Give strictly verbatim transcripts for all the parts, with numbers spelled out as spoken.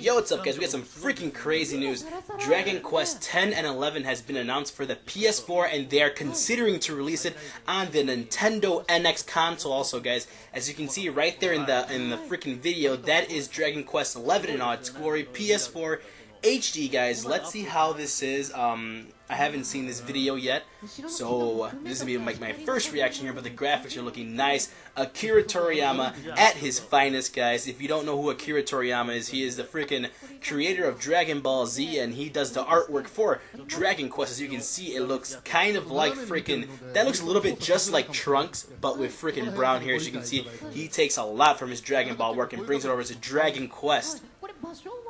Yo, what's up guys? We got some freaking crazy news. Dragon Quest ten and eleven has been announced for the P S four, and they are considering to release it on the Nintendo N X console also, guys. As you can see right there in the in the freaking video, that is Dragon Quest eleven in all its glory, P S four H D, guys. Let's see how this is. Um, I haven't seen this video yet, so uh, this is gonna be like my first reaction here. But the graphics are looking nice. Akira Toriyama at his finest, guys. If you don't know who Akira Toriyama is, he is the freaking creator of Dragon Ball Z, and he does the artwork for Dragon Quest. As you can see, it looks kind of like freaking. That looks a little bit just like Trunks, but with freaking brown hair. As you can see, he takes a lot from his Dragon Ball work and brings it over to Dragon Quest.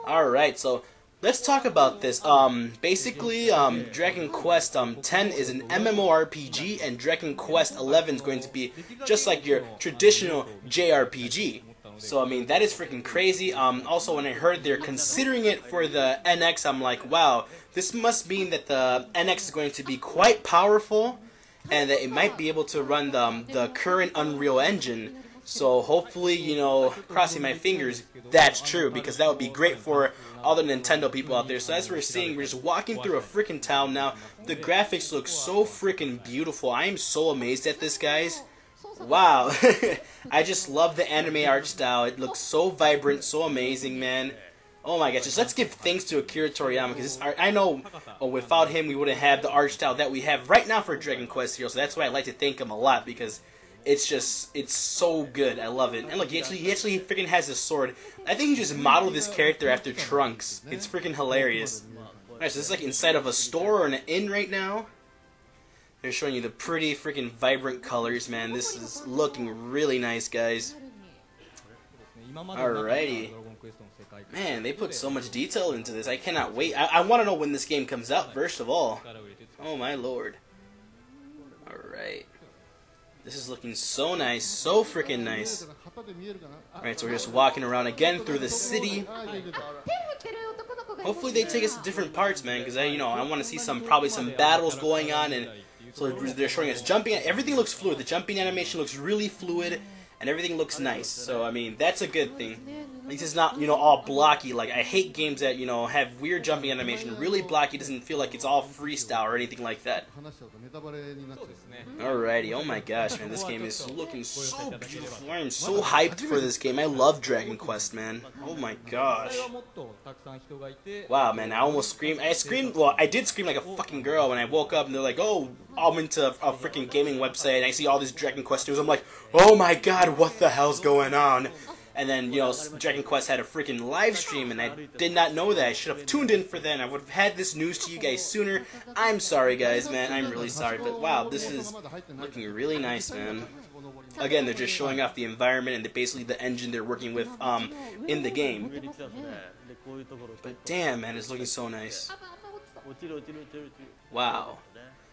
All right, so. Let's talk about this. Um, basically, um, Dragon Quest um, ten is an M M O R P G, and Dragon Quest eleven is going to be just like your traditional J R P G. So, I mean, that is freaking crazy. Um, also, when I heard they're considering it for the N X, I'm like, wow, this must mean that the N X is going to be quite powerful, and that it might be able to run the, um, the current Unreal Engine. So hopefully, you know, crossing my fingers, that's true, because that would be great for all the Nintendo people out there. So that's what we're seeing. We're just walking through a freaking town now. The graphics look so freaking beautiful. I am so amazed at this, guys. Wow. I just love the anime art style. It looks so vibrant, so amazing, man. Oh my gosh, just let's give thanks to Akira Toriyama, because this art, I know oh, without him we wouldn't have the art style that we have right now for Dragon Quest Heroes. So that's why I like to thank him a lot, because it's just, it's so good. I love it. And look, he actually, he actually freaking has his sword. I think he just modeled this character after Trunks. It's freaking hilarious. Alright, so this is like inside of a store or an inn right now. They're showing you the pretty freaking vibrant colors, man. This is looking really nice, guys. Alrighty. Man, they put so much detail into this. I cannot wait. I, I want to know when this game comes out, first of all. Oh my lord. Alright. This is looking so nice, so freaking nice. Alright, so we're just walking around again through the city. Hopefully they take us to different parts, man, because I, you know, I want to see some, probably some battles going on, and so they're showing us jumping. Everything looks fluid. The jumping animation looks really fluid, and everything looks nice. So, I mean, that's a good thing. At least it's not, you know, all blocky. Like, I hate games that, you know, have weird jumping animation. Really blocky, doesn't feel like it's all freestyle or anything like that. Alrighty, oh my gosh, man, this game is looking so beautiful. I'm so hyped for this game. I love Dragon Quest, man. Oh my gosh. Wow, man, I almost screamed. I screamed, well, I did scream like a fucking girl when I woke up, and they're like, oh, I'm into a freaking gaming website, and I see all these Dragon Quest news. I'm like, oh my god, what the hell's going on? And then, you know, Dragon Quest had a freaking live stream, and I did not know that. I should have tuned in for then. I would have had this news to you guys sooner. I'm sorry, guys, man. I'm really sorry. But, wow, this is looking really nice, man. Again, they're just showing off the environment and the, basically the engine they're working with um, in the game. But, damn, man, it's looking so nice. Wow.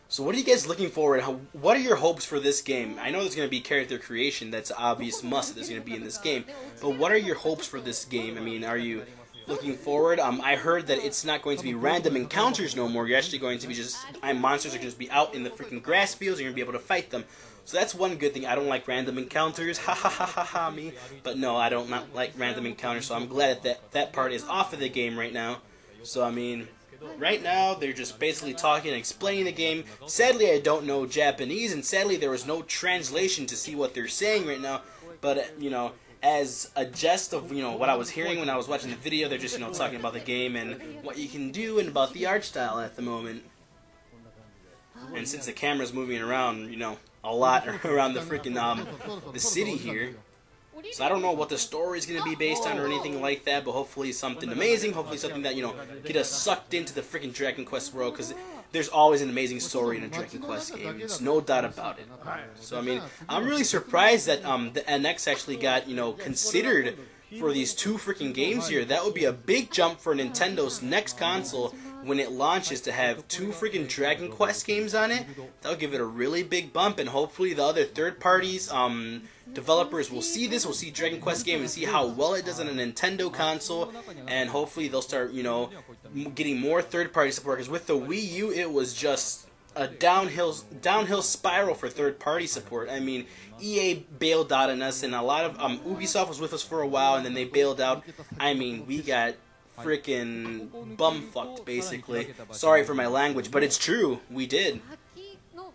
So what are you guys looking forward to? What are your hopes for this game? I know there's going to be character creation. That's an obvious must that there's going to be in this game. But what are your hopes for this game? I mean, are you looking forward? Um, I heard that it's not going to be random encounters no more. You're actually going to be just... Monsters are going to be out in the freaking grass fields. You're going to be able to fight them. So that's one good thing. I don't like random encounters. Ha ha ha ha ha me. But no, I don't not like random encounters. So I'm glad that, that that part is off of the game right now. So, I mean... Right now, they're just basically talking and explaining the game. Sadly, I don't know Japanese, and sadly, there was no translation to see what they're saying right now. But, you know, as a jest of, you know, what I was hearing when I was watching the video, they're just, you know, talking about the game and what you can do and about the art style at the moment. And since the camera's moving around, you know, a lot around the freaking, um, the city here. So I don't know what the story is going to be based on or anything like that, but hopefully something amazing, hopefully something that, you know, get us sucked into the freaking Dragon Quest world, because there's always an amazing story in a Dragon Quest game. There's no doubt about it. So, I mean, I'm really surprised that um, the N X actually got, you know, considered for these two freaking games here. That would be a big jump for Nintendo's next console when it launches to have two freaking Dragon Quest games on it. That'll give it a really big bump, and hopefully the other third parties, um, developers will see this, will see Dragon Quest game and see how well it does on a Nintendo console, and hopefully they'll start, you know, getting more third-party support, because with the Wii U, it was just a downhill downhill spiral for third-party support. I mean, E A bailed out on us, and a lot of um, Ubisoft was with us for a while, and then they bailed out. I mean, we got freaking bumfucked, basically. Sorry for my language, but it's true. We did.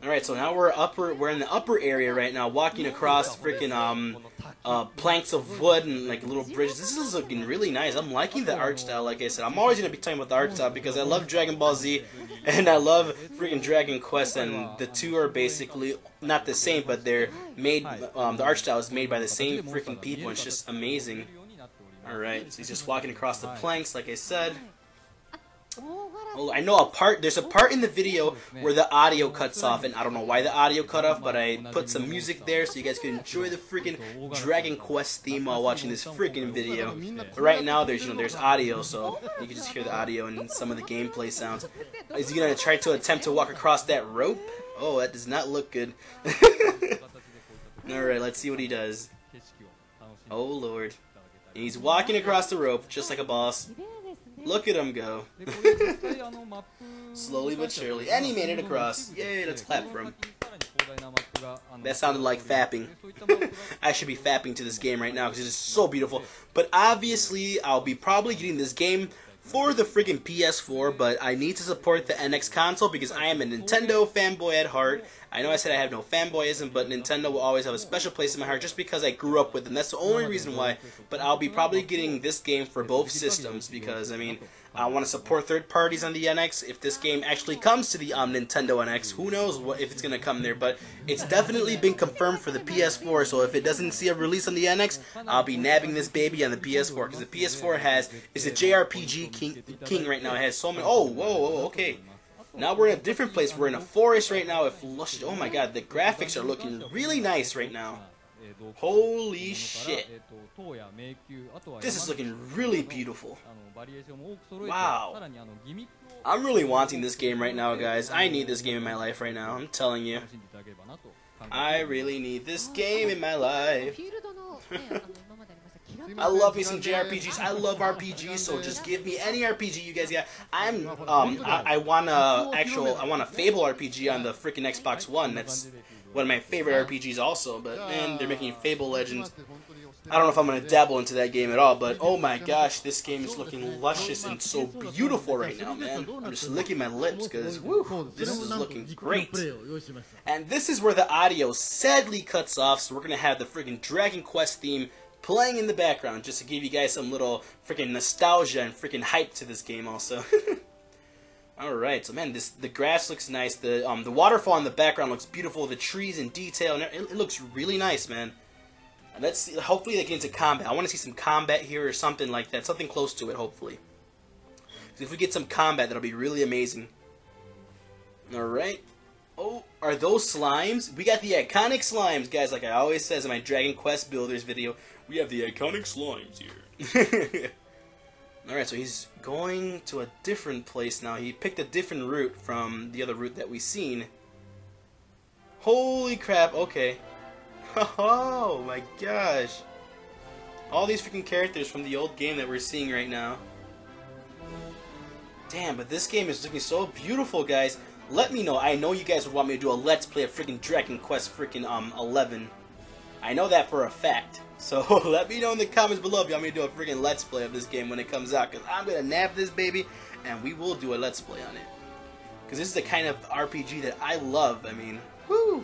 Alright, so now we're upper, we're in the upper area right now, walking across freaking um, uh, planks of wood and like little bridges. This is looking really nice. I'm liking the art style, like I said. I'm always going to be talking about the art style because I love Dragon Ball Z and I love freaking Dragon Quest, and the two are basically not the same, but they're made, um, the art style is made by the same freaking people. It's just amazing. Alright, so he's just walking across the planks, like I said. Oh, I know a part, there's a part in the video where the audio cuts off, and I don't know why the audio cut off, but I put some music there so you guys can enjoy the freaking Dragon Quest theme while watching this freaking video. But right now, there's, you know, there's audio, so you can just hear the audio and some of the gameplay sounds. Is he gonna try to attempt to walk across that rope? Oh, that does not look good. Alright, let's see what he does. Oh, Lord. And he's walking across the rope, just like a boss. Look at him go. Slowly but surely. And he made it across. Yay, let's clap for him. That sounded like fapping. I should be fapping to this game right now because it's so beautiful. But obviously, I'll be probably getting this game for the freaking P S four, but I need to support the N X console because I am a Nintendo fanboy at heart. I know I said I have no fanboyism, but Nintendo will always have a special place in my heart just because I grew up with them. That's the only reason why, but I'll be probably getting this game for both systems because, I mean, I want to support third parties on the N X. If this game actually comes to the um, Nintendo N X, who knows what, if it's going to come there, but it's definitely been confirmed for the P S four, so if it doesn't see a release on the N X, I'll be nabbing this baby on the P S four, because the P S four has, is a J R P G king, king right now. It has so many, oh, whoa, whoa, okay. Now we're in a different place. We're in a forest right now. If oh my god, the graphics are looking really nice right now. Holy shit. This is looking really beautiful. Wow. I'm really wanting this game right now, guys. I need this game in my life right now. I'm telling you. I really need this game in my life. I love me some J R P Gs. I love R P Gs, so just give me any R P G you guys got. I'm um I, I want a actual I want a Fable R P G on the freaking Xbox One. That's one of my favorite R P Gs also. But man, they're making Fable Legends. I don't know if I'm gonna dabble into that game at all. But oh my gosh, this game is looking luscious and so beautiful right now, man. I'm just licking my lips because woo, this is looking great. And this is where the audio sadly cuts off, so we're gonna have the freaking Dragon Quest theme playing in the background, just to give you guys some little freaking nostalgia and freaking hype to this game also. Alright, so man, this the grass looks nice, the um the waterfall in the background looks beautiful, the trees in detail, and it, it looks really nice, man. And let's see, hopefully they get into combat. I want to see some combat here or something like that, something close to it, hopefully. So if we get some combat, that'll be really amazing. Alright. Oh, are those slimes? We got the iconic slimes, guys, like I always says in my Dragon Quest Builders video. We have the iconic slimes here. Alright, so he's going to a different place now. He picked a different route from the other route that we've seen. Holy crap, okay. Oh my gosh. All these freaking characters from the old game that we're seeing right now. Damn, but this game is looking so beautiful, guys. Let me know. I know you guys would want me to do a Let's Play of freaking Dragon Quest freaking um eleven. I know that for a fact. So let me know in the comments below if you want me to do a freaking Let's Play of this game when it comes out. Because I'm going to nab this baby and we will do a Let's Play on it. Because this is the kind of R P G that I love. I mean, woo!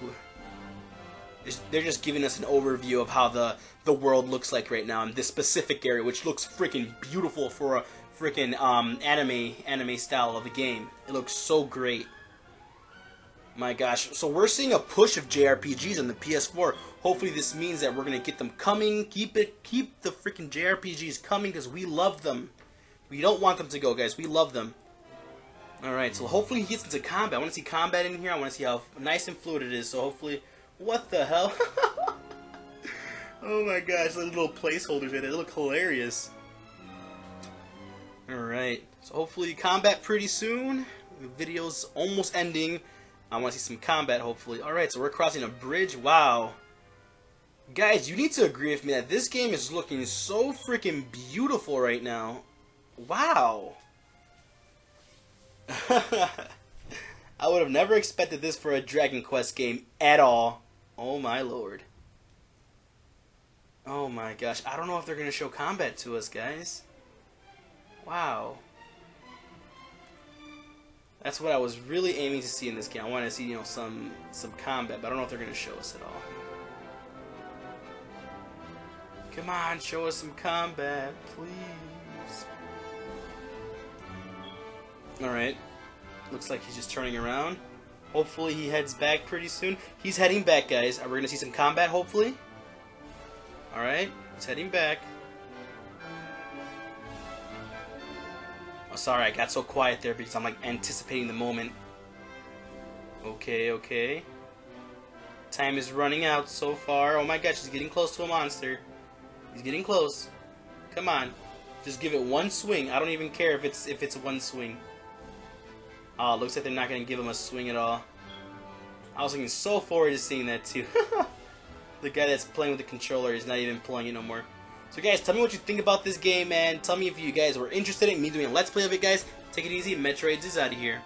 It's, they're just giving us an overview of how the, the world looks like right now in this specific area, which looks freaking beautiful for a freaking um, anime, anime style of a game. It looks so great. My gosh, so we're seeing a push of J R P Gs on the P S four. Hopefully this means that we're going to get them coming. Keep it, keep the freaking J R P Gs coming because we love them. We don't want them to go, guys. We love them. Alright, so hopefully he gets into combat. I want to see combat in here. I want to see how nice and fluid it is. So hopefully... What the hell? Oh my gosh, the little placeholders in it. They look hilarious. Alright, so hopefully combat pretty soon. The video's almost ending. I want to see some combat, hopefully. Alright, so we're crossing a bridge. Wow. Guys, you need to agree with me that this game is looking so freaking beautiful right now. Wow. I would have never expected this for a Dragon Quest game at all. Oh my lord. Oh my gosh. I don't know if they're going to show combat to us, guys. Wow. That's what I was really aiming to see in this game. I wanted to see, you know, some some combat, but I don't know if they're going to show us at all. Come on, show us some combat, please. Alright. Looks like he's just turning around. Hopefully he heads back pretty soon. He's heading back, guys. We're going to see some combat, hopefully. Alright. He's heading back. Sorry, I got so quiet there because I'm like anticipating the moment. Okay, okay. Time is running out so far. Oh my gosh, he's getting close to a monster. He's getting close. Come on. Just give it one swing. I don't even care if it's if it's one swing. Oh, looks like they're not going to give him a swing at all. I was looking so forward to seeing that too. The guy that's playing with the controller is not even playing it no more. So guys, tell me what you think about this game, man. Tell me if you guys were interested in me doing a Let's Play of it, guys. Take it easy. Metroids is out of here.